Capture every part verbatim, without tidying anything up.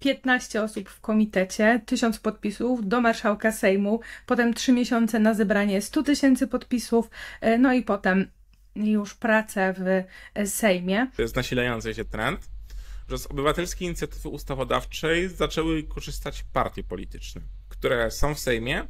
piętnaście osób w komitecie, tysiąc podpisów do marszałka Sejmu, potem trzy miesiące na zebranie stu tysięcy podpisów, no i potem już pracę w Sejmie. To jest nasilający się trend, że z obywatelskiej inicjatywy ustawodawczej zaczęły korzystać partie polityczne, które są w Sejmie,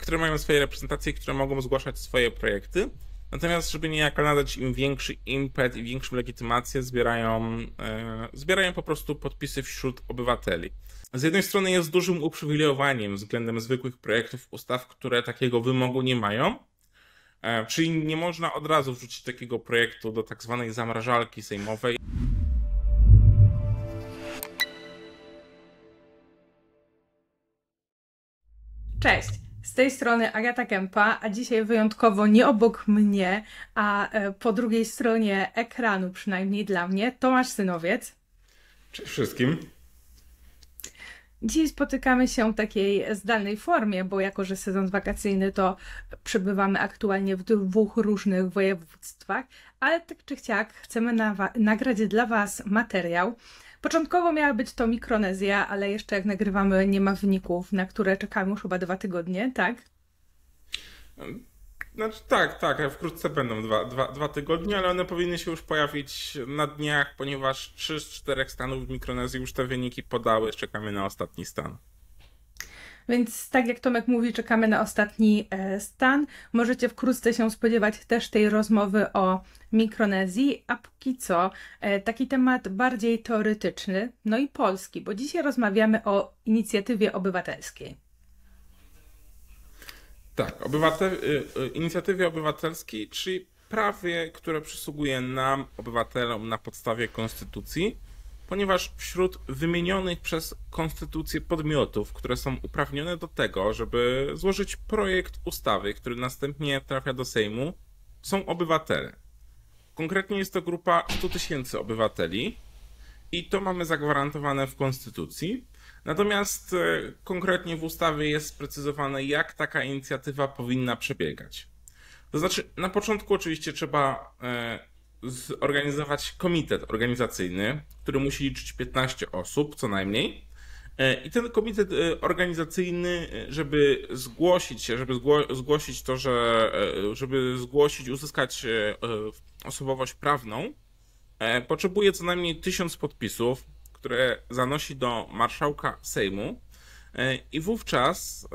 które mają swoje reprezentacje, które mogą zgłaszać swoje projekty. Natomiast, żeby niejako nadać im większy impet i większą legitymację, zbierają, e, zbierają po prostu podpisy wśród obywateli. Z jednej strony jest dużym uprzywilejowaniem względem zwykłych projektów ustaw, które takiego wymogu nie mają, e, czyli nie można od razu wrzucić takiego projektu do tak zwanej zamrażalki sejmowej. Cześć! Z tej strony Agata Kempa, a dzisiaj wyjątkowo nie obok mnie, a po drugiej stronie ekranu, przynajmniej dla mnie, Tomasz Synowiec. Cześć wszystkim. Dziś spotykamy się w takiej zdalnej formie, bo jako że sezon wakacyjny, to przebywamy aktualnie w dwóch różnych województwach, ale tak czy siak chcemy nagrać dla Was materiał. Początkowo miała być to Mikronezja, ale jeszcze jak nagrywamy, nie ma wyników, na które czekamy już chyba dwa tygodnie, tak? Znaczy tak, tak, wkrótce będą dwa, dwa, dwa tygodnie, ale one powinny się już pojawić na dniach, ponieważ trzy z czterech stanów w Mikronezji już te wyniki podały, czekamy na ostatni stan. Więc tak jak Tomek mówi, czekamy na ostatni stan. Możecie wkrótce się spodziewać też tej rozmowy o Mikronezji, a póki co taki temat bardziej teoretyczny, no i polski, bo dzisiaj rozmawiamy o inicjatywie obywatelskiej. Tak, obywatel, inicjatywie obywatelskiej, czyli prawie, które przysługuje nam, obywatelom, na podstawie konstytucji, ponieważ wśród wymienionych przez konstytucję podmiotów, które są uprawnione do tego, żeby złożyć projekt ustawy, który następnie trafia do Sejmu, są obywatele. Konkretnie jest to grupa stu tysięcy obywateli i to mamy zagwarantowane w konstytucji. Natomiast konkretnie w ustawie jest sprecyzowane, jak taka inicjatywa powinna przebiegać. To znaczy, na początku oczywiście trzeba zorganizować komitet organizacyjny, który musi liczyć piętnaście osób co najmniej. I ten komitet organizacyjny, żeby zgłosić się, żeby zgłosić to, że żeby zgłosić, uzyskać osobowość prawną, potrzebuje co najmniej tysiąc podpisów, które zanosi do marszałka Sejmu. I wówczas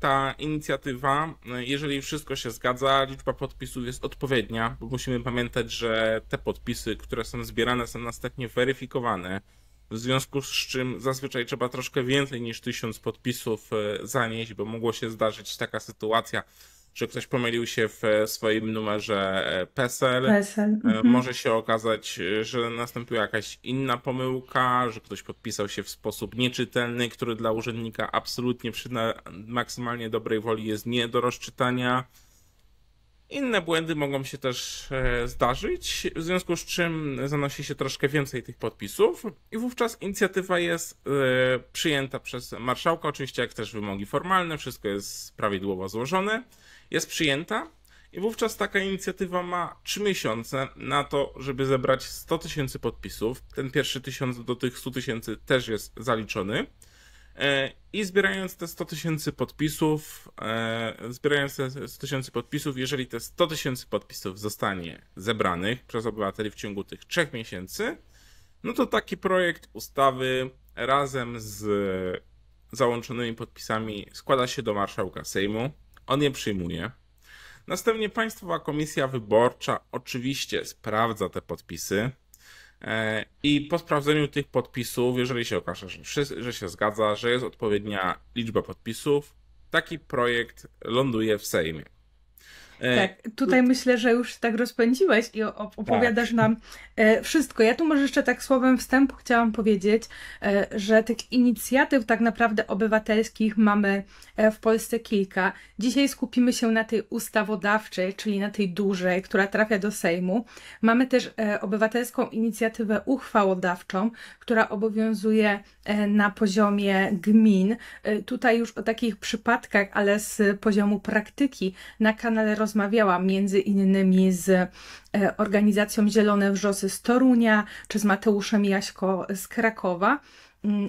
ta inicjatywa, jeżeli wszystko się zgadza, liczba podpisów jest odpowiednia, bo musimy pamiętać, że te podpisy, które są zbierane, są następnie weryfikowane, w związku z czym zazwyczaj trzeba troszkę więcej niż tysiąc podpisów zanieść, bo mogło się zdarzyć taka sytuacja, że ktoś pomylił się w swoim numerze PESEL, PESEL. Mhm. Może się okazać, że nastąpiła jakaś inna pomyłka, że ktoś podpisał się w sposób nieczytelny, który dla urzędnika absolutnie przy maksymalnie dobrej woli jest nie do rozczytania. Inne błędy mogą się też zdarzyć, w związku z czym zanosi się troszkę więcej tych podpisów i wówczas inicjatywa jest przyjęta przez marszałka, oczywiście jak też wymogi formalne, wszystko jest prawidłowo złożone. Jest przyjęta i wówczas taka inicjatywa ma trzy miesiące na to, żeby zebrać sto tysięcy podpisów. Ten pierwszy tysiąc do tych stu tysięcy też jest zaliczony. I zbierając te sto tysięcy podpisów, zbierając te sto tysięcy podpisów, jeżeli te sto tysięcy podpisów zostanie zebranych przez obywateli w ciągu tych trzech miesięcy, no to taki projekt ustawy razem z załączonymi podpisami składa się do marszałka Sejmu. On je przyjmuje. Następnie Państwowa Komisja Wyborcza oczywiście sprawdza te podpisy i po sprawdzeniu tych podpisów, jeżeli się okaże, że się zgadza, że jest odpowiednia liczba podpisów, taki projekt ląduje w Sejmie. Tak, tutaj myślę, że już tak rozpędziłeś i opowiadasz tak nam wszystko. Ja tu może jeszcze tak słowem wstępu chciałam powiedzieć, że tych inicjatyw tak naprawdę obywatelskich mamy w Polsce kilka. Dzisiaj skupimy się na tej ustawodawczej, czyli na tej dużej, która trafia do Sejmu. Mamy też obywatelską inicjatywę uchwałodawczą, która obowiązuje na poziomie gmin. Tutaj już o takich przypadkach, ale z poziomu praktyki na kanale rozmawiałam między innymi z organizacją Zielone Wrzosy z Torunia, czy z Mateuszem Jaśko z Krakowa.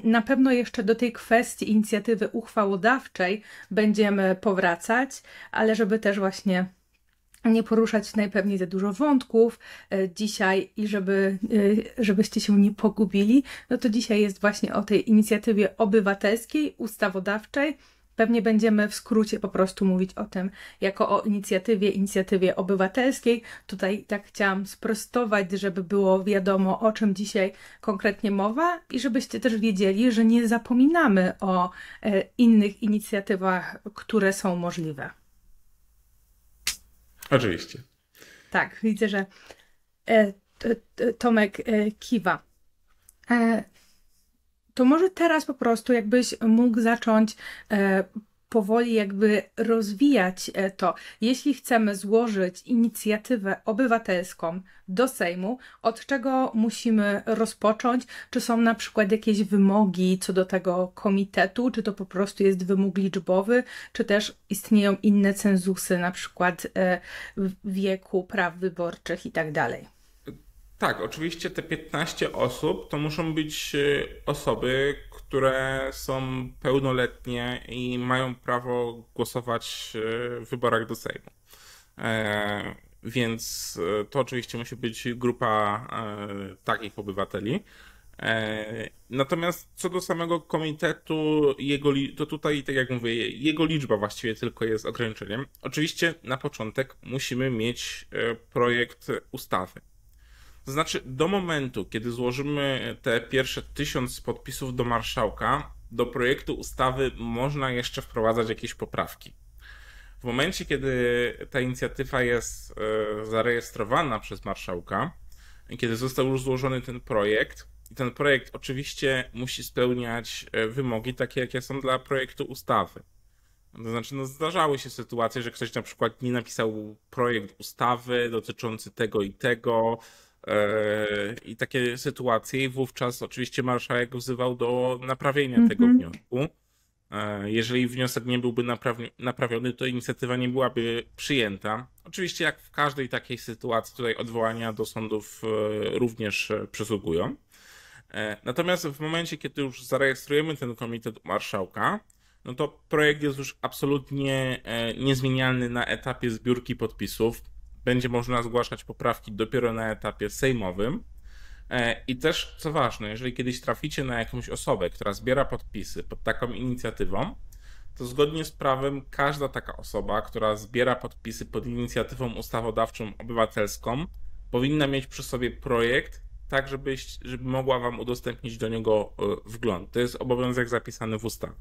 Na pewno jeszcze do tej kwestii inicjatywy uchwałodawczej będziemy powracać, ale żeby też właśnie nie poruszać najpewniej za dużo wątków dzisiaj i żeby, żebyście się nie pogubili, no to dzisiaj jest właśnie o tej inicjatywie obywatelskiej, ustawodawczej. Pewnie będziemy w skrócie po prostu mówić o tym jako o inicjatywie, inicjatywie obywatelskiej. Tutaj tak chciałam sprostować, żeby było wiadomo, o czym dzisiaj konkretnie mowa i żebyście też wiedzieli, że nie zapominamy o e, innych inicjatywach, które są możliwe. Oczywiście. Tak, widzę, że e, t, t, Tomek e, kiwa. E, To może teraz po prostu jakbyś mógł zacząć e, powoli jakby rozwijać to. Jeśli chcemy złożyć inicjatywę obywatelską do Sejmu, od czego musimy rozpocząć? Czy są na przykład jakieś wymogi co do tego komitetu? Czy to po prostu jest wymóg liczbowy? Czy też istnieją inne cenzusy, na przykład e, wieku, praw wyborczych i tak dalej? Tak, oczywiście te piętnaście osób to muszą być osoby, które są pełnoletnie i mają prawo głosować w wyborach do Sejmu. Więc to oczywiście musi być grupa takich obywateli. Natomiast co do samego komitetu, jego, to tutaj, tak jak mówię, jego liczba właściwie tylko jest ograniczeniem. Oczywiście na początek musimy mieć projekt ustawy. To znaczy, do momentu, kiedy złożymy te pierwsze tysiąc podpisów do marszałka, do projektu ustawy można jeszcze wprowadzać jakieś poprawki. W momencie, kiedy ta inicjatywa jest zarejestrowana przez marszałka, kiedy został już złożony ten projekt, ten projekt oczywiście musi spełniać wymogi takie, jakie są dla projektu ustawy. To znaczy, no zdarzały się sytuacje, że ktoś na przykład nie napisał projekt ustawy dotyczący tego i tego, i takie sytuacje i wówczas oczywiście marszałek wzywał do naprawienia mm-hmm. tego wniosku. Jeżeli wniosek nie byłby naprawi- naprawiony, to inicjatywa nie byłaby przyjęta. Oczywiście jak w każdej takiej sytuacji tutaj odwołania do sądów również przysługują. Natomiast w momencie, kiedy już zarejestrujemy ten komitet marszałka, no to projekt jest już absolutnie niezmienialny na etapie zbiórki podpisów. Będzie można zgłaszać poprawki dopiero na etapie sejmowym. I też, co ważne, jeżeli kiedyś traficie na jakąś osobę, która zbiera podpisy pod taką inicjatywą, to zgodnie z prawem każda taka osoba, która zbiera podpisy pod inicjatywą ustawodawczą obywatelską, powinna mieć przy sobie projekt, tak żeby, żeby mogła wam udostępnić do niego wgląd. To jest obowiązek zapisany w ustawie.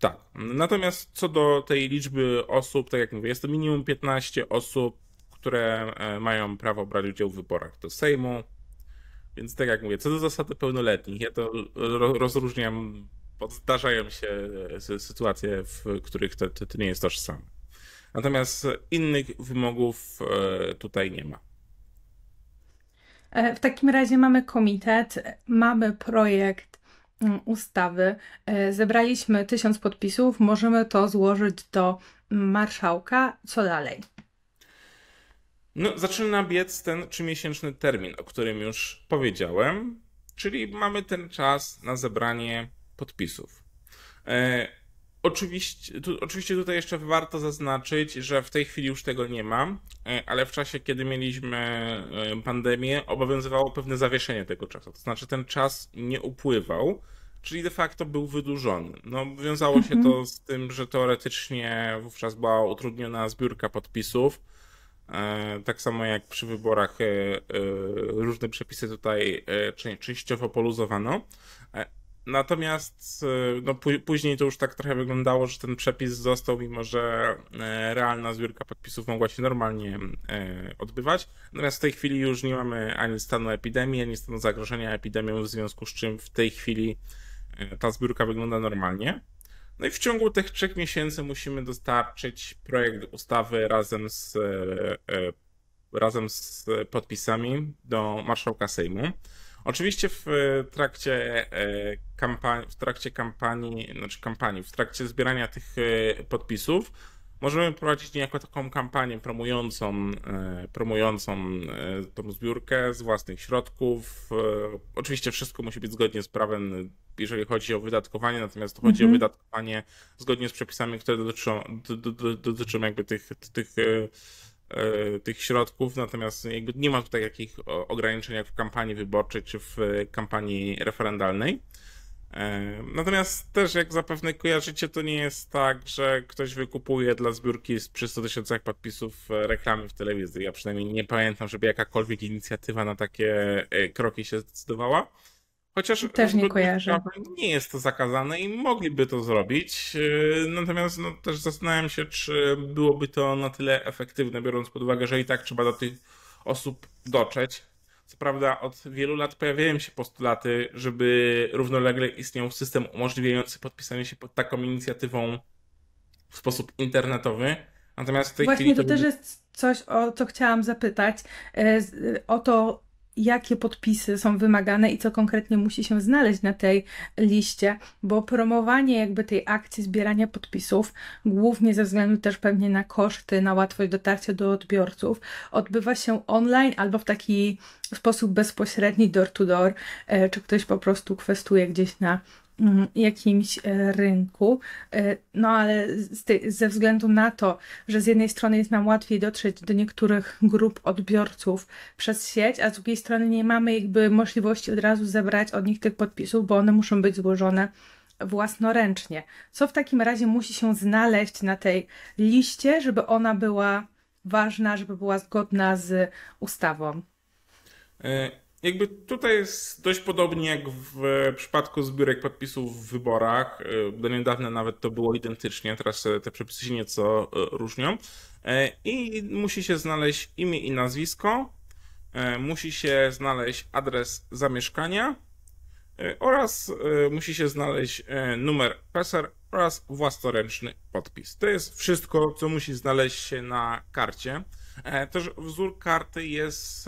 Tak, natomiast co do tej liczby osób, tak jak mówię, jest to minimum piętnaście osób, które mają prawo brać udział w wyborach do Sejmu, więc tak jak mówię, co do zasady pełnoletnich, ja to rozróżniam, bo zdarzają się sytuacje, w których to, to nie jest tożsame. Natomiast innych wymogów tutaj nie ma. W takim razie mamy komitet, mamy projekt ustawy. Zebraliśmy tysiąc podpisów, możemy to złożyć do marszałka. Co dalej? No, zaczyna biec ten trzymiesięczny termin, o którym już powiedziałem, czyli mamy ten czas na zebranie podpisów. E, oczywiście, tu, oczywiście tutaj jeszcze warto zaznaczyć, że w tej chwili już tego nie ma, ale w czasie, kiedy mieliśmy pandemię, obowiązywało pewne zawieszenie tego czasu. To znaczy ten czas nie upływał, czyli de facto był wydłużony. No, wiązało się to z tym, że teoretycznie wówczas była utrudniona zbiórka podpisów. Tak samo jak przy wyborach różne przepisy tutaj częściowo poluzowano. Natomiast no, później to już tak trochę wyglądało, że ten przepis został, mimo że realna zbiórka podpisów mogła się normalnie odbywać. Natomiast w tej chwili już nie mamy ani stanu epidemii, ani stanu zagrożenia epidemią, w związku z czym w tej chwili ta zbiórka wygląda normalnie. No i w ciągu tych trzech miesięcy musimy dostarczyć projekt ustawy razem z, razem z podpisami do marszałka Sejmu. Oczywiście w trakcie kampanii, w trakcie kampanii, znaczy kampanii, w trakcie zbierania tych podpisów możemy prowadzić niejako taką kampanię promującą, promującą tą zbiórkę z własnych środków. Oczywiście wszystko musi być zgodnie z prawem, jeżeli chodzi o wydatkowanie, natomiast to mm-hmm. chodzi o wydatkowanie zgodnie z przepisami, które dotyczą, do, do, dotyczą jakby tych, tych, tych środków, natomiast jakby nie ma tutaj takich ograniczeń jak w kampanii wyborczej czy w kampanii referendalnej. Natomiast też, jak zapewne kojarzycie, to nie jest tak, że ktoś wykupuje dla zbiórki przy stu tysiącach podpisów reklamy w telewizji. Ja przynajmniej nie pamiętam, żeby jakakolwiek inicjatywa na takie kroki się zdecydowała. Chociaż też nie kojarzę. Nie jest to zakazane i mogliby to zrobić. Natomiast no, też zastanawiam się, czy byłoby to na tyle efektywne, biorąc pod uwagę, że i tak trzeba do tych osób dotrzeć. Co prawda od wielu lat pojawiają się postulaty, żeby równolegle istniał system umożliwiający podpisanie się pod taką inicjatywą w sposób internetowy. Natomiast w tej Właśnie chwili to, to też jest coś, o co chciałam zapytać. O to, jakie podpisy są wymagane i co konkretnie musi się znaleźć na tej liście, bo promowanie jakby tej akcji zbierania podpisów, głównie ze względu też pewnie na koszty, na łatwość dotarcia do odbiorców, odbywa się online albo w taki sposób bezpośredni, door to door, czy ktoś po prostu kwestuje gdzieś na jakimś rynku, no ale ze względu na to, że z jednej strony jest nam łatwiej dotrzeć do niektórych grup odbiorców przez sieć, a z drugiej strony nie mamy jakby możliwości od razu zebrać od nich tych podpisów, bo one muszą być złożone własnoręcznie. Co w takim razie musi się znaleźć na tej liście, żeby ona była ważna, żeby była zgodna z ustawą? Y- Jakby tutaj jest dość podobnie jak w przypadku zbiórek podpisów w wyborach. Do niedawna nawet to było identycznie, teraz te przepisy się nieco różnią. I musi się znaleźć imię i nazwisko, musi się znaleźć adres zamieszkania oraz musi się znaleźć numer PESEL oraz własnoręczny podpis. To jest wszystko, co musi znaleźć się na karcie. Też wzór karty jest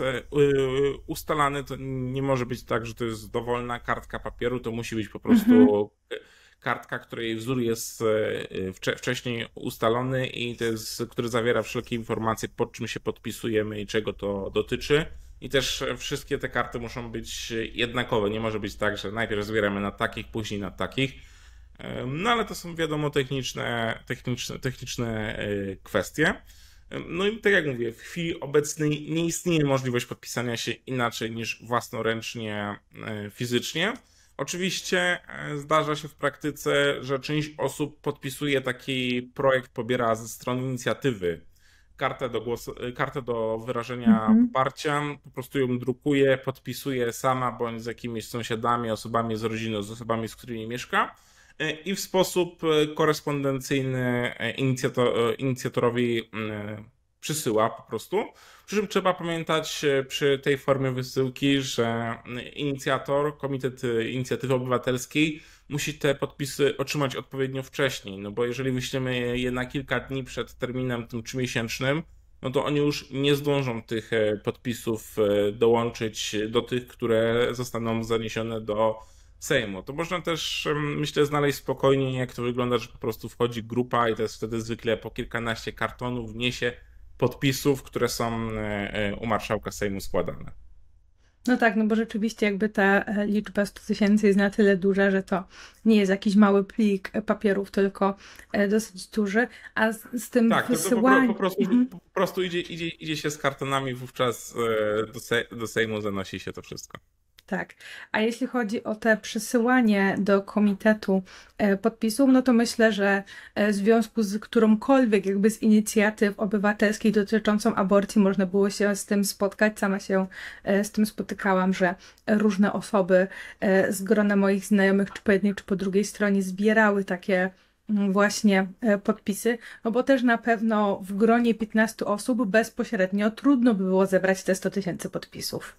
ustalany, to nie może być tak, że to jest dowolna kartka papieru, to musi być po prostu mm-hmm. kartka, której wzór jest wcześniej ustalony i to jest, który zawiera wszelkie informacje, pod czym się podpisujemy i czego to dotyczy. I też wszystkie te karty muszą być jednakowe, nie może być tak, że najpierw zbieramy na takich, później na takich. No ale to są wiadomo techniczne, techniczne, techniczne kwestie. No i tak jak mówię, w chwili obecnej nie istnieje możliwość podpisania się inaczej niż własnoręcznie, fizycznie. Oczywiście zdarza się w praktyce, że część osób podpisuje taki projekt, pobiera ze strony inicjatywy kartę do, głosu, kartę do wyrażenia mhm. poparcia, po prostu ją drukuje, podpisuje sama bądź z jakimiś sąsiadami, osobami z rodziną, z osobami, z którymi mieszka. I w sposób korespondencyjny inicjator, inicjatorowi przysyła po prostu. Przy czym trzeba pamiętać przy tej formie wysyłki, że inicjator, Komitet Inicjatywy Obywatelskiej musi te podpisy otrzymać odpowiednio wcześniej, no bo jeżeli wyślemy je na kilka dni przed terminem tym trzymiesięcznym, no to oni już nie zdążą tych podpisów dołączyć do tych, które zostaną zaniesione do Sejmu. To można też, myślę, znaleźć spokojnie, jak to wygląda, że po prostu wchodzi grupa i to jest wtedy zwykle po kilkanaście kartonów, niesie podpisów, które są u marszałka Sejmu składane. No tak, no bo rzeczywiście jakby ta liczba stu tysięcy jest na tyle duża, że to nie jest jakiś mały plik papierów, tylko dosyć duży, a z, z tym tak, wysyłaniem... Tak, po, po, mhm. po prostu idzie, idzie, idzie się z kartonami, wówczas do, sej, do Sejmu zanosi się to wszystko. Tak, a jeśli chodzi o te przysyłanie do komitetu podpisów, no to myślę, że w związku z którąkolwiek jakby z inicjatyw obywatelskich dotyczącą aborcji można było się z tym spotkać. Sama się z tym spotykałam, że różne osoby z grona moich znajomych, czy po jednej, czy po drugiej stronie zbierały takie właśnie podpisy, no bo też na pewno w gronie piętnastu osób bezpośrednio trudno by było zebrać te sto tysięcy podpisów.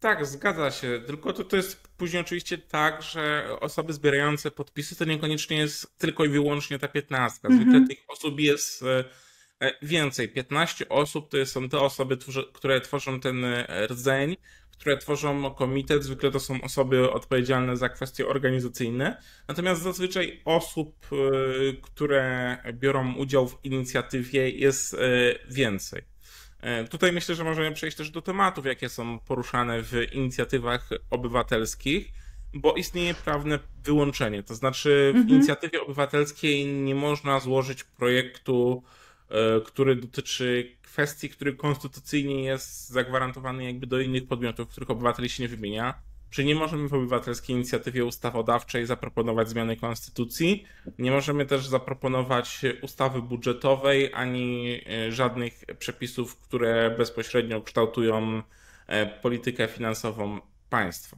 Tak, zgadza się, tylko to, to jest później oczywiście tak, że osoby zbierające podpisy to niekoniecznie jest tylko i wyłącznie ta piętnastka. Zwykle mm-hmm. tych osób jest więcej. piętnaście osób to są te osoby, które tworzą ten rdzeń, które tworzą komitet, zwykle to są osoby odpowiedzialne za kwestie organizacyjne, natomiast zazwyczaj osób, które biorą udział w inicjatywie, jest więcej. Tutaj myślę, że możemy przejść też do tematów, jakie są poruszane w inicjatywach obywatelskich, bo istnieje prawne wyłączenie, to znaczy w inicjatywie obywatelskiej nie można złożyć projektu, który dotyczy kwestii, który konstytucyjnie jest zagwarantowany jakby do innych podmiotów, których obywateli się nie wymienia. Czyli nie możemy w obywatelskiej inicjatywie ustawodawczej zaproponować zmiany konstytucji, nie możemy też zaproponować ustawy budżetowej, ani żadnych przepisów, które bezpośrednio kształtują politykę finansową państwa.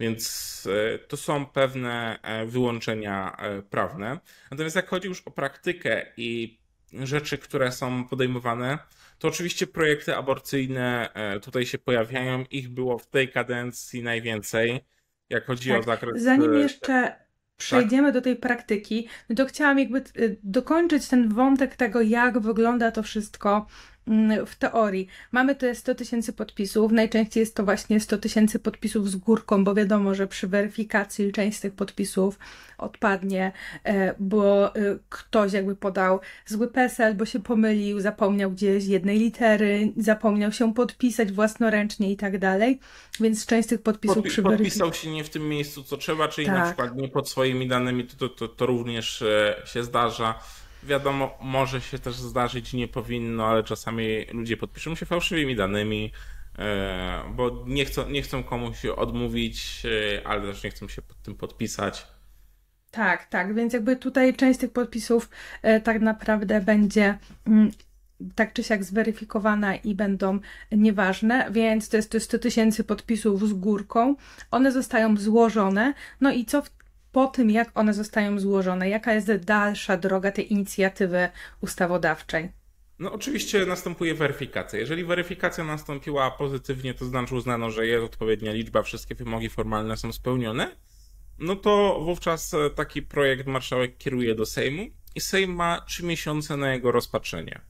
Więc to są pewne wyłączenia prawne. Natomiast jak chodzi już o praktykę i rzeczy, które są podejmowane, to oczywiście projekty aborcyjne tutaj się pojawiają. Ich było w tej kadencji najwięcej, jak chodzi tak. o zakres... Zanim jeszcze przejdziemy tak. do tej praktyki, no to chciałam jakby dokończyć ten wątek tego, jak wygląda to wszystko w teorii. Mamy te sto tysięcy podpisów, najczęściej jest to właśnie sto tysięcy podpisów z górką, bo wiadomo, że przy weryfikacji część z tych podpisów odpadnie, bo ktoś jakby podał zły PESEL, bo się pomylił, zapomniał gdzieś jednej litery, zapomniał się podpisać własnoręcznie i tak dalej, więc część z tych podpisów Podpi- przy weryfikacji... Podpisał się nie w tym miejscu, co trzeba, czyli tak. na przykład nie pod swoimi danymi, to, to, to, to również się zdarza. Wiadomo, może się też zdarzyć, nie powinno, ale czasami ludzie podpiszą się fałszywymi danymi, bo nie chcą, nie chcą komuś odmówić, ale też nie chcą się pod tym podpisać. Tak, tak, więc jakby tutaj część tych podpisów tak naprawdę będzie tak czy siak zweryfikowana i będą nieważne, więc to jest to sto tysięcy podpisów z górką. One zostają złożone, no i co w po tym, jak one zostają złożone, jaka jest dalsza droga tej inicjatywy ustawodawczej? No oczywiście następuje weryfikacja. Jeżeli weryfikacja nastąpiła pozytywnie, to znaczy uznano, że jest odpowiednia liczba, wszystkie wymogi formalne są spełnione, no to wówczas taki projekt marszałek kieruje do Sejmu i Sejm ma trzy miesiące na jego rozpatrzenie.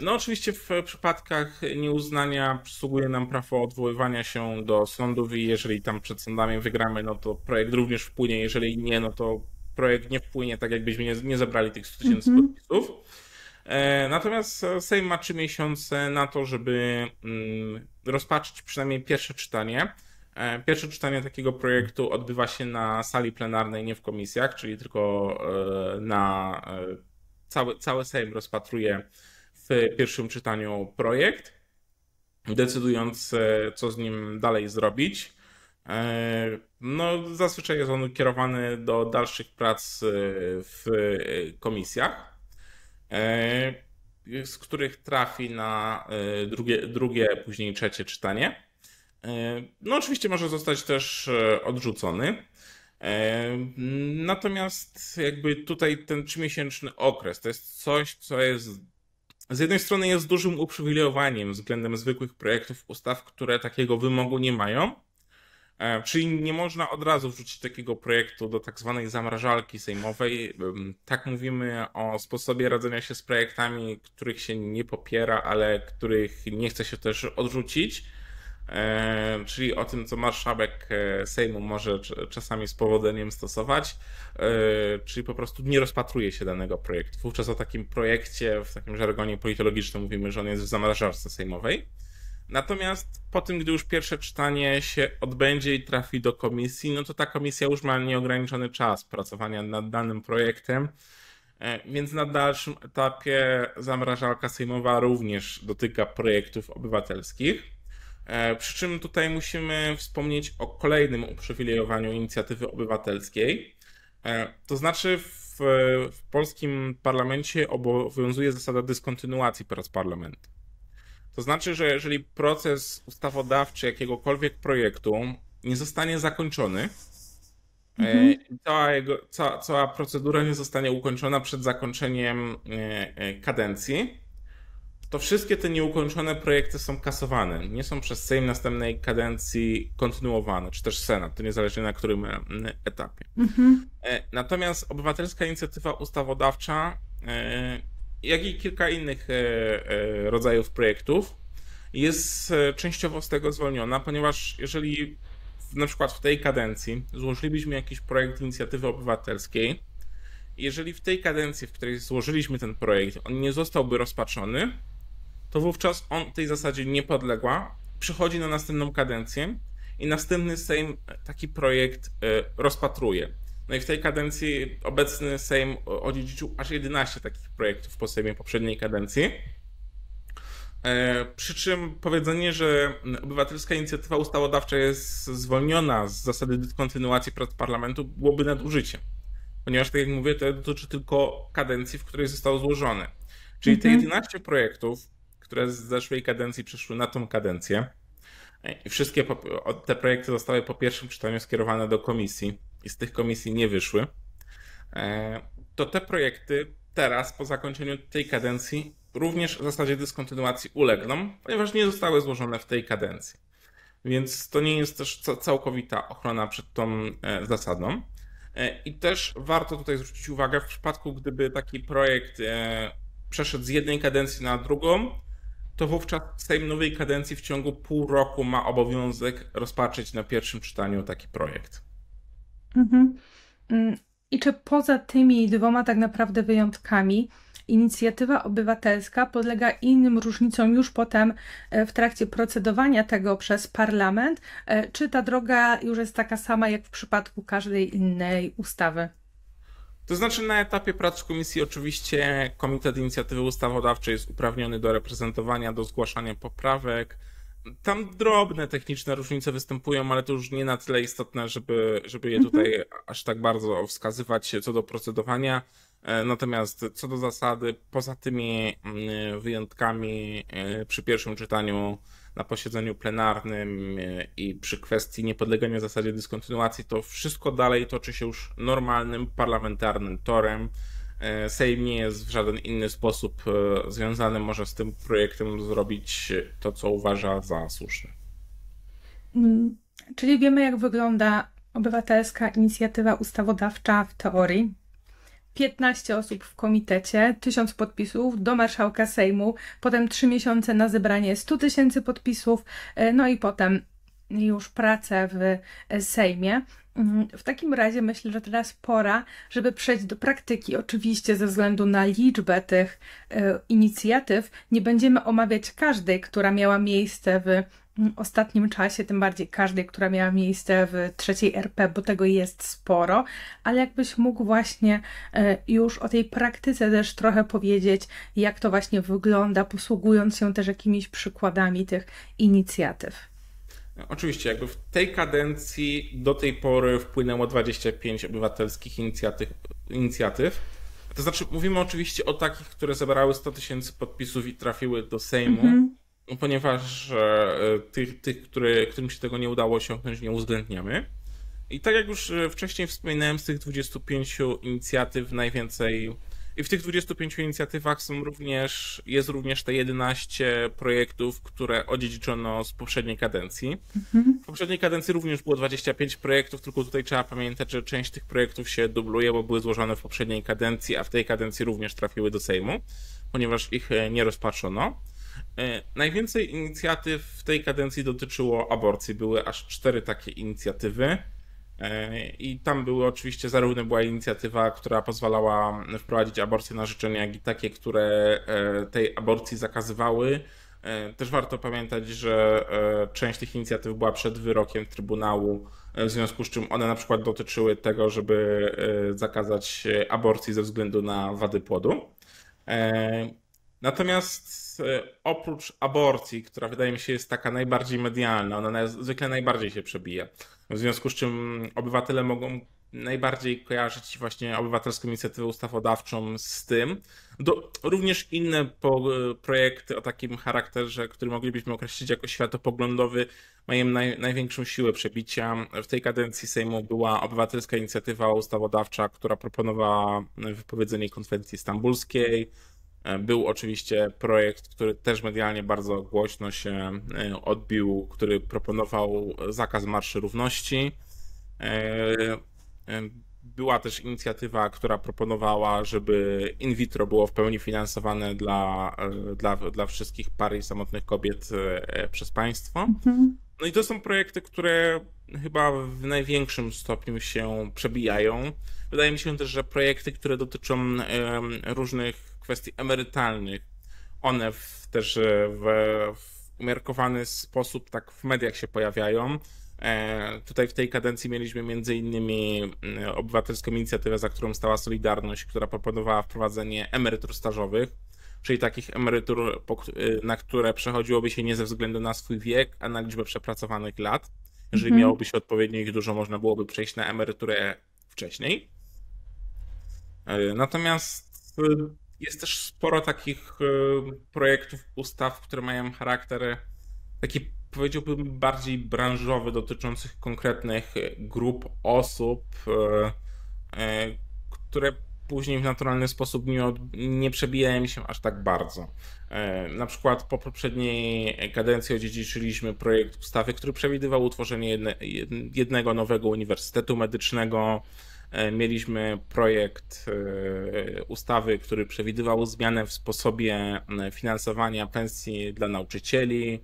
No oczywiście w przypadkach nieuznania przysługuje nam prawo odwoływania się do sądów i jeżeli tam przed sądami wygramy, no to projekt również wpłynie, jeżeli nie, no to projekt nie wpłynie, tak jakbyśmy nie, nie zebrali tych stu tysięcy mm-hmm. podpisów. Natomiast Sejm ma trzy miesiące na to, żeby rozpatrzyć przynajmniej pierwsze czytanie. Pierwsze czytanie takiego projektu odbywa się na sali plenarnej, nie w komisjach, czyli tylko na cały, cały Sejm rozpatruje w pierwszym czytaniu projekt, decydując, co z nim dalej zrobić. No, zazwyczaj jest on kierowany do dalszych prac w komisjach, z których trafi na drugie, drugie później trzecie czytanie. No, oczywiście może zostać też odrzucony. Natomiast jakby tutaj ten trzymiesięczny okres to jest coś, co jest z jednej strony jest dużym uprzywilejowaniem względem zwykłych projektów ustaw, które takiego wymogu nie mają, czyli nie można od razu wrzucić takiego projektu do tak zwanej zamrażalki sejmowej. Tak mówimy o sposobie radzenia się z projektami, których się nie popiera, ale których nie chce się też odrzucić, czyli o tym, co marszałek Sejmu może czasami z powodzeniem stosować, czyli po prostu nie rozpatruje się danego projektu. Wówczas o takim projekcie, w takim żargonie politologicznym mówimy, że on jest w zamrażarce sejmowej. Natomiast po tym, gdy już pierwsze czytanie się odbędzie i trafi do komisji, no to ta komisja już ma nieograniczony czas pracowania nad danym projektem, więc na dalszym etapie zamrażarka sejmowa również dotyka projektów obywatelskich. Przy czym tutaj musimy wspomnieć o kolejnym uprzywilejowaniu inicjatywy obywatelskiej. To znaczy w, w polskim parlamencie obowiązuje zasada dyskontynuacji prac parlamentu. To znaczy, że jeżeli proces ustawodawczy jakiegokolwiek projektu nie zostanie zakończony, mhm. cała, jego, cała, cała procedura nie zostanie ukończona przed zakończeniem kadencji, to wszystkie te nieukończone projekty są kasowane, nie są przez Sejm następnej kadencji kontynuowane, czy też Senat, to niezależnie na którym etapie. Mhm. Natomiast obywatelska inicjatywa ustawodawcza, jak i kilka innych rodzajów projektów, jest częściowo z tego zwolniona, ponieważ jeżeli na przykład w tej kadencji złożylibyśmy jakiś projekt inicjatywy obywatelskiej, jeżeli w tej kadencji, w której złożyliśmy ten projekt, on nie zostałby rozpatrzony, to wówczas on tej zasadzie nie podległa, przychodzi na następną kadencję i następny Sejm taki projekt rozpatruje. No i w tej kadencji obecny Sejm odziedziczył aż jedenaście takich projektów po Sejmie poprzedniej kadencji. Przy czym powiedzenie, że obywatelska inicjatywa ustawodawcza jest zwolniona z zasady kontynuacji prac parlamentu, byłoby nadużyciem. Ponieważ, tak jak mówię, to dotyczy tylko kadencji, w której został złożony. Czyli te jedenaście projektów, które z zeszłej kadencji przeszły na tą kadencję, i wszystkie te projekty zostały po pierwszym czytaniu skierowane do komisji i z tych komisji nie wyszły, to te projekty teraz, po zakończeniu tej kadencji, również w zasadzie dyskontynuacji ulegną, ponieważ nie zostały złożone w tej kadencji. Więc to nie jest też całkowita ochrona przed tą zasadą. I też warto tutaj zwrócić uwagę, w przypadku gdyby taki projekt przeszedł z jednej kadencji na drugą, to wówczas Sejm nowej kadencji w ciągu pół roku ma obowiązek rozpatrzyć na pierwszym czytaniu taki projekt. Mhm. I czy poza tymi dwoma tak naprawdę wyjątkami inicjatywa obywatelska podlega innym różnicom już potem w trakcie procedowania tego przez parlament? Czy ta droga już jest taka sama jak w przypadku każdej innej ustawy? To znaczy, na etapie prac komisji oczywiście Komitet Inicjatywy Ustawodawczej jest uprawniony do reprezentowania, do zgłaszania poprawek. Tam drobne techniczne różnice występują, ale to już nie na tyle istotne, żeby, żeby je tutaj mhm. aż tak bardzo wskazywać co do procedowania. Natomiast co do zasady, poza tymi wyjątkami przy pierwszym czytaniu na posiedzeniu plenarnym i przy kwestii niepodlegania zasadzie dyskontynuacji, to wszystko dalej toczy się już normalnym, parlamentarnym torem. Sejm nie jest w żaden inny sposób związany, może z tym projektem zrobić to, co uważa za słuszne. Czyli wiemy, jak wygląda obywatelska inicjatywa ustawodawcza w teorii. piętnaście osób w komitecie, tysiąc podpisów do marszałka Sejmu, potem trzy miesiące na zebranie stu tysięcy podpisów, no i potem już pracę w Sejmie. W takim razie myślę, że teraz pora, żeby przejść do praktyki. Oczywiście ze względu na liczbę tych inicjatyw nie będziemy omawiać każdej, która miała miejsce w ostatnim czasie, tym bardziej każdej, która miała miejsce w trzeciej R P, bo tego jest sporo, ale jakbyś mógł właśnie już o tej praktyce też trochę powiedzieć, jak to właśnie wygląda, posługując się też jakimiś przykładami tych inicjatyw. Oczywiście, jakby w tej kadencji do tej pory wpłynęło dwadzieścia pięć obywatelskich inicjatyw, inicjatyw. To znaczy, mówimy oczywiście o takich, które zebrały sto tysięcy podpisów i trafiły do Sejmu, mhm. ponieważ tych, tych które, którym się tego nie udało osiągnąć, nie uwzględniamy. I tak jak już wcześniej wspominałem, z tych dwudziestu pięciu inicjatyw najwięcej, i w tych dwudziestu pięciu inicjatywach są również, jest również te jedenaście projektów, które odziedziczono z poprzedniej kadencji. Mhm. W poprzedniej kadencji również było dwadzieścia pięć projektów, tylko tutaj trzeba pamiętać, że część tych projektów się dubluje, bo były złożone w poprzedniej kadencji, a w tej kadencji również trafiły do Sejmu, ponieważ ich nie rozpatrzono. Najwięcej inicjatyw w tej kadencji dotyczyło aborcji. Były aż cztery takie inicjatywy. I tam były oczywiście, zarówno była inicjatywa, która pozwalała wprowadzić aborcję na życzenie, jak i takie, które tej aborcji zakazywały. Też warto pamiętać, że część tych inicjatyw była przed wyrokiem Trybunału, w związku z czym one na przykład dotyczyły tego, żeby zakazać aborcji ze względu na wady płodu. Natomiast oprócz aborcji, która wydaje mi się jest taka najbardziej medialna, ona zwykle najbardziej się przebija, w związku z czym obywatele mogą najbardziej kojarzyć właśnie obywatelską inicjatywę ustawodawczą z tym. Do, również inne po, projekty o takim charakterze, który moglibyśmy określić jako światopoglądowy, mają naj, największą siłę przebicia. W tej kadencji Sejmu była obywatelska inicjatywa ustawodawcza, która proponowała wypowiedzenie konwencji stambulskiej. Był oczywiście projekt, który też medialnie bardzo głośno się odbił, który proponował zakaz Marszu Równości. była też inicjatywa, która proponowała, żeby in vitro było w pełni finansowane dla, dla, dla wszystkich par i samotnych kobiet przez państwo. No i to są projekty, które chyba w największym stopniu się przebijają. Wydaje mi się też, że projekty, które dotyczą różnych kwestii emerytalnych, one w, też w, w umiarkowany sposób tak w mediach się pojawiają. Tutaj w tej kadencji mieliśmy między innymi obywatelską inicjatywę, za którą stała Solidarność, która proponowała wprowadzenie emerytur stażowych, czyli takich emerytur, na które przechodziłoby się nie ze względu na swój wiek, a na liczbę przepracowanych lat. Jeżeli mhm. miałoby się odpowiednio ich dużo, można byłoby przejść na emeryturę wcześniej. Natomiast jest też sporo takich projektów, ustaw, które mają charakter taki, powiedziałbym, bardziej branżowy, dotyczących konkretnych grup osób, które później w naturalny sposób nie, od, nie przebijają się aż tak bardzo. Na przykład po poprzedniej kadencji odziedziczyliśmy projekt ustawy, który przewidywał utworzenie jedne, jednego nowego uniwersytetu medycznego. Mieliśmy projekt ustawy, który przewidywał zmianę w sposobie finansowania pensji dla nauczycieli.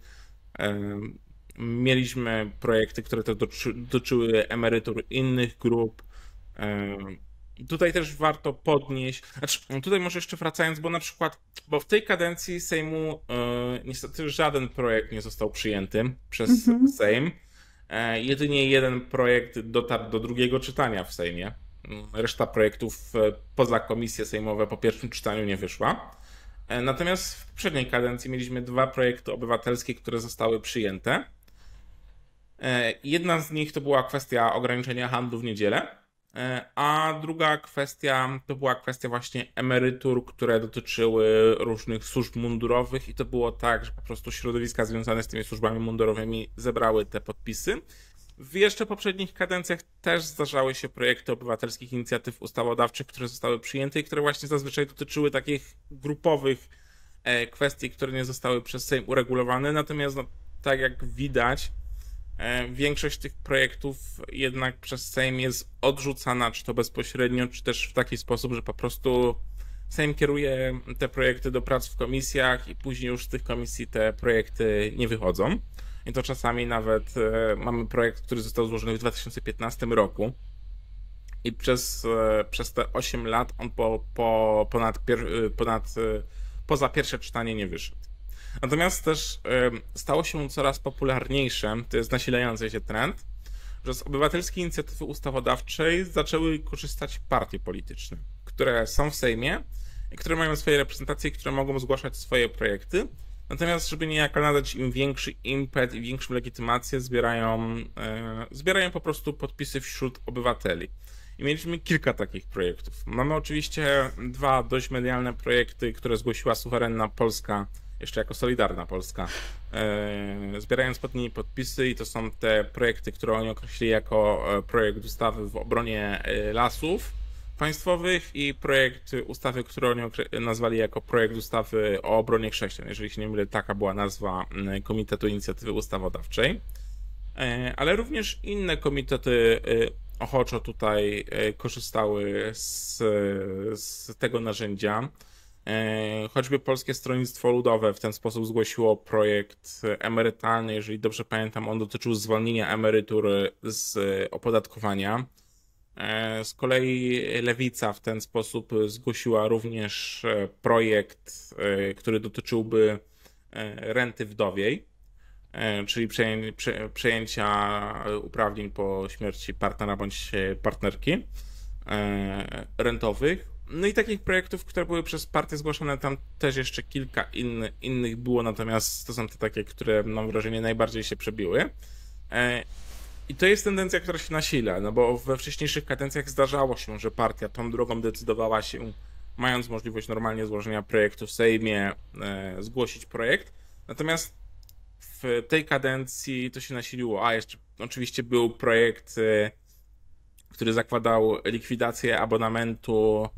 Mieliśmy projekty, które to dotyczyły emerytur innych grup. Tutaj też warto podnieść, znaczy tutaj może jeszcze wracając, bo na przykład, bo w tej kadencji Sejmu niestety żaden projekt nie został przyjęty przez mhm. Sejm. Jedynie jeden projekt dotarł do drugiego czytania w Sejmie. Reszta projektów poza komisje sejmowe po pierwszym czytaniu nie wyszła. Natomiast w poprzedniej kadencji mieliśmy dwa projekty obywatelskie, które zostały przyjęte. Jedna z nich to była kwestia ograniczenia handlu w niedzielę, a druga kwestia to była kwestia właśnie emerytur, które dotyczyły różnych służb mundurowych i to było tak, że po prostu środowiska związane z tymi służbami mundurowymi zebrały te podpisy. W jeszcze poprzednich kadencjach też zdarzały się projekty obywatelskich inicjatyw ustawodawczych, które zostały przyjęte i które właśnie zazwyczaj dotyczyły takich grupowych kwestii, które nie zostały przez Sejm uregulowane. Natomiast no, tak jak widać, większość tych projektów jednak przez Sejm jest odrzucana, czy to bezpośrednio, czy też w taki sposób, że po prostu Sejm kieruje te projekty do prac w komisjach i później już z tych komisji te projekty nie wychodzą. I to czasami nawet e, mamy projekt, który został złożony w dwa tysiące piętnastym roku i przez, e, przez te osiem lat on po, po, ponad pier, ponad, e, poza pierwsze czytanie nie wyszedł. Natomiast też e, stało się coraz popularniejsze, to jest nasilający się trend, że z obywatelskiej inicjatywy ustawodawczej zaczęły korzystać partie polityczne, które są w Sejmie, które mają swoje reprezentacje, które mogą zgłaszać swoje projekty. Natomiast, żeby niejako nadać im większy impet i większą legitymację, zbierają, e, zbierają po prostu podpisy wśród obywateli. I mieliśmy kilka takich projektów. Mamy oczywiście dwa dość medialne projekty, które zgłosiła Suwerenna Polska, jeszcze jako Solidarna Polska, e, zbierając pod nimi podpisy i to są te projekty, które oni określili jako projekt ustawy w obronie lasów państwowych i projekt ustawy, którą oni nazwali jako projekt ustawy o obronie chrześcijan. Jeżeli się nie mylę, taka była nazwa Komitetu Inicjatywy Ustawodawczej. Ale również inne komitety ochoczo tutaj korzystały z, z tego narzędzia. Choćby Polskie Stronnictwo Ludowe w ten sposób zgłosiło projekt emerytalny. Jeżeli dobrze pamiętam, on dotyczył zwolnienia emerytury z opodatkowania. Z kolei Lewica w ten sposób zgłosiła również projekt, który dotyczyłby renty wdowiej, czyli przejęcia uprawnień po śmierci partnera bądź partnerki rentowych. No i takich projektów, które były przez partię zgłaszane, tam też jeszcze kilka inny, innych było, natomiast to są te takie, które mam wrażenie najbardziej się przebiły. I to jest tendencja, która się nasila, no bo we wcześniejszych kadencjach zdarzało się, że partia tą drogą decydowała się, mając możliwość normalnie złożenia projektu w Sejmie, e, zgłosić projekt. Natomiast w tej kadencji to się nasiliło, a jeszcze oczywiście był projekt, e, który zakładał likwidację abonamentu.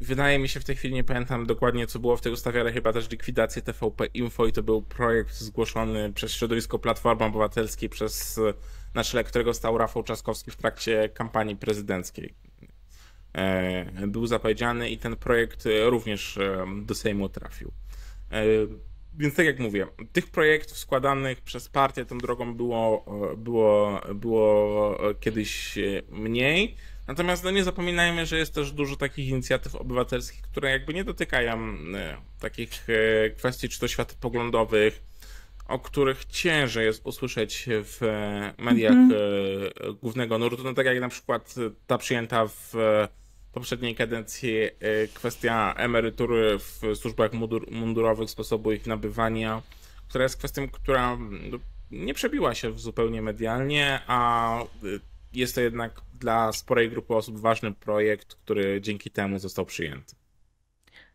Wydaje mi się, w tej chwili nie pamiętam dokładnie, co było w tej ustawie, ale chyba też likwidację T V P Info i to był projekt zgłoszony przez środowisko Platformy Obywatelskiej, przez na czele którego stał Rafał Trzaskowski w trakcie kampanii prezydenckiej. był zapowiedziany i ten projekt również do Sejmu trafił. Więc tak jak mówię, tych projektów składanych przez partię tą drogą było, było, było kiedyś mniej. Natomiast no nie zapominajmy, że jest też dużo takich inicjatyw obywatelskich, które jakby nie dotykają takich kwestii czy to światopoglądowych, o których ciężej jest usłyszeć w mediach mm-hmm. głównego nurtu. No tak jak na przykład ta przyjęta w poprzedniej kadencji kwestia emerytury w służbach mundur mundurowych, sposobu ich nabywania, która jest kwestią, która nie przebiła się zupełnie medialnie, a jest to jednak dla sporej grupy osób ważny projekt, który dzięki temu został przyjęty.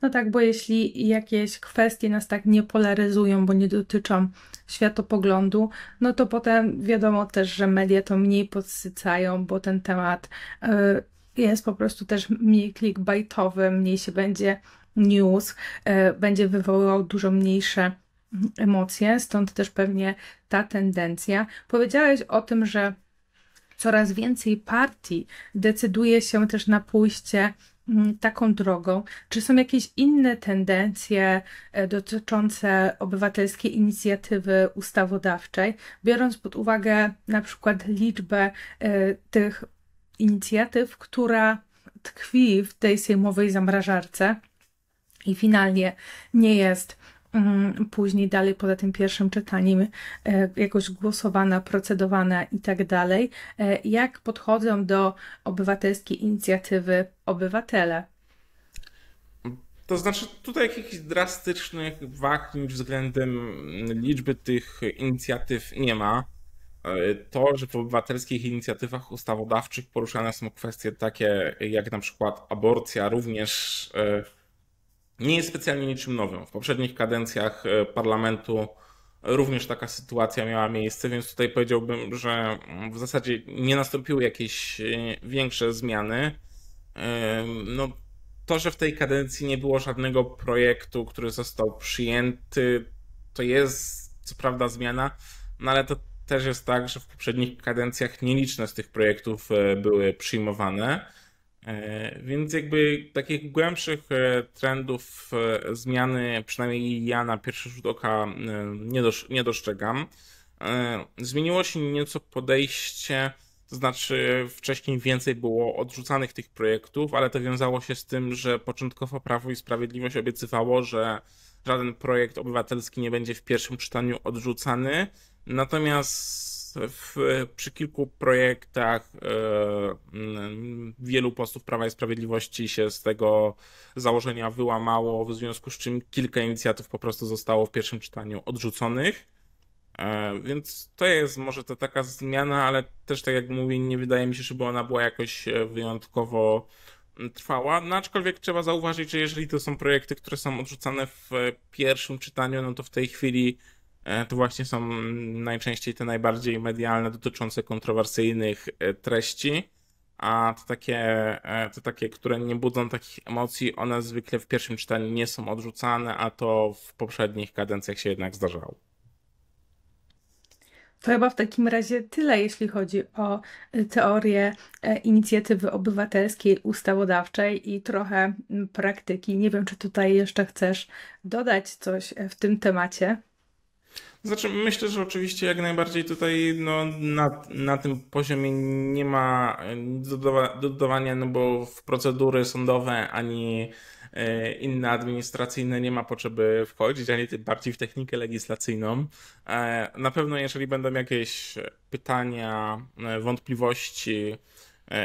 No tak, bo jeśli jakieś kwestie nas tak nie polaryzują, bo nie dotyczą światopoglądu, no to potem wiadomo też, że media to mniej podsycają, bo ten temat jest po prostu też mniej clickbaitowy, mniej się będzie news, będzie wywoływał dużo mniejsze emocje, stąd też pewnie ta tendencja. Powiedziałeś o tym, że coraz więcej partii decyduje się też na pójście taką drogą. Czy są jakieś inne tendencje dotyczące obywatelskiej inicjatywy ustawodawczej, biorąc pod uwagę na przykład liczbę tych inicjatyw, która tkwi w tej sejmowej zamrażarce i finalnie nie jest później dalej poza tym pierwszym czytaniem jakoś głosowana, procedowana i tak dalej. Jak podchodzą do obywatelskiej inicjatywy obywatele? To znaczy tutaj jakichś drastycznych wahnięć względem liczby tych inicjatyw nie ma. To, że w obywatelskich inicjatywach ustawodawczych poruszane są kwestie takie jak na przykład aborcja, również nie jest specjalnie niczym nowym. W poprzednich kadencjach parlamentu również taka sytuacja miała miejsce, więc tutaj powiedziałbym, że w zasadzie nie nastąpiły jakieś większe zmiany. No, to, że w tej kadencji nie było żadnego projektu, który został przyjęty, to jest co prawda zmiana, no ale to też jest tak, że w poprzednich kadencjach nieliczne z tych projektów były przyjmowane. Więc jakby takich głębszych trendów zmiany, przynajmniej ja na pierwszy rzut oka nie, dosz, nie dostrzegam. Zmieniło się nieco podejście, to znaczy wcześniej więcej było odrzucanych tych projektów, ale to wiązało się z tym, że początkowo Prawo i Sprawiedliwość obiecywało, że żaden projekt obywatelski nie będzie w pierwszym czytaniu odrzucany, natomiast W, przy kilku projektach yy, wielu posłów Prawa i Sprawiedliwości się z tego założenia wyłamało, w związku z czym kilka inicjatyw po prostu zostało w pierwszym czytaniu odrzuconych. Yy, więc to jest może to taka zmiana, ale też tak jak mówię, nie wydaje mi się, żeby ona była jakoś wyjątkowo trwała. No, aczkolwiek trzeba zauważyć, że jeżeli to są projekty, które są odrzucane w pierwszym czytaniu, no to w tej chwili to właśnie są najczęściej te najbardziej medialne, dotyczące kontrowersyjnych treści, a te takie, te takie, które nie budzą takich emocji, one zwykle w pierwszym czytaniu nie są odrzucane, a to w poprzednich kadencjach się jednak zdarzało. To chyba w takim razie tyle, jeśli chodzi o teorię inicjatywy obywatelskiej, ustawodawczej i trochę praktyki. Nie wiem, czy tutaj jeszcze chcesz dodać coś w tym temacie? Znaczy, myślę, że oczywiście jak najbardziej tutaj no, na, na tym poziomie nie ma dodawania, no bo w procedury sądowe ani inne administracyjne nie ma potrzeby wchodzić, ani tym bardziej w technikę legislacyjną. Na pewno jeżeli będą jakieś pytania, wątpliwości,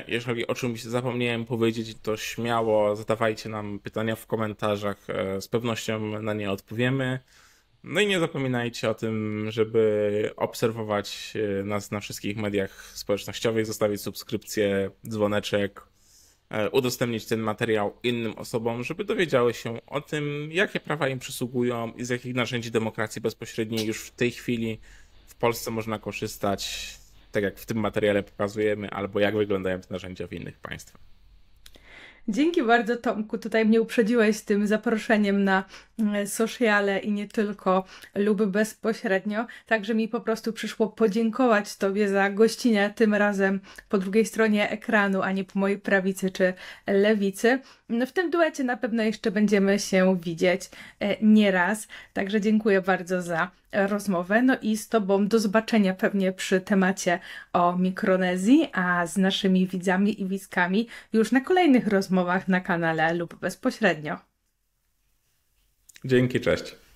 jeżeli o czymś zapomniałem powiedzieć, to śmiało zadawajcie nam pytania w komentarzach, z pewnością na nie odpowiemy. No i nie zapominajcie o tym, żeby obserwować nas na wszystkich mediach społecznościowych, zostawić subskrypcję, dzwoneczek, udostępnić ten materiał innym osobom, żeby dowiedziały się o tym, jakie prawa im przysługują i z jakich narzędzi demokracji bezpośredniej już w tej chwili w Polsce można korzystać, tak jak w tym materiale pokazujemy, albo jak wyglądają te narzędzia w innych państwach. Dzięki bardzo, Tomku. Tutaj mnie uprzedziłeś z tym zaproszeniem na sociale i nie tylko, lub bezpośrednio. Także mi po prostu przyszło podziękować Tobie za gościnę, tym razem po drugiej stronie ekranu, a nie po mojej prawicy czy lewicy. W tym duecie na pewno jeszcze będziemy się widzieć nieraz. Także dziękuję bardzo za rozmowę. No i z Tobą do zobaczenia pewnie przy temacie o Mikronezji, a z naszymi widzami i widzkami już na kolejnych rozmowach na kanale lub bezpośrednio. Dzięki, cześć.